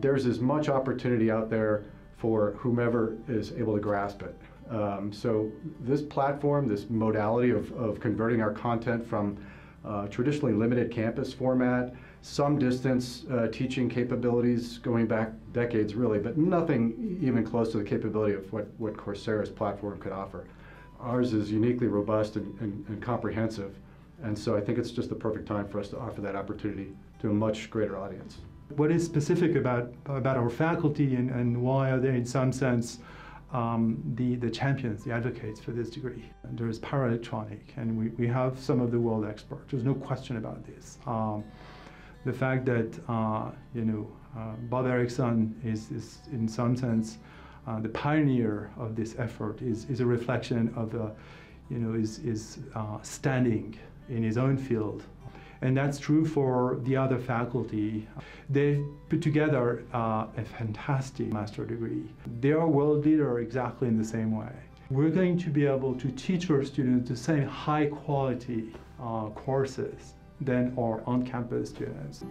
there's as much opportunity out there for whomever is able to grasp it. So this platform, this modality of converting our content from traditionally limited campus format, some distance teaching capabilities going back decades really, but nothing even close to the capability of what Coursera's platform could offer. Ours is uniquely robust and comprehensive, and so I think it's just the perfect time for us to offer that opportunity to a much greater audience. What is specific about our faculty and why are they, in some sense, the champions, the advocates for this degree? And there is power electronic, and we have some of the world experts. There's no question about this. The fact that Bob Erickson is in some sense the pioneer of this effort is a reflection of his standing in his own field. And that's true for the other faculty. They've put together a fantastic master degree. They are world leader exactly in the same way. We're going to be able to teach our students the same high quality courses than our on-campus students.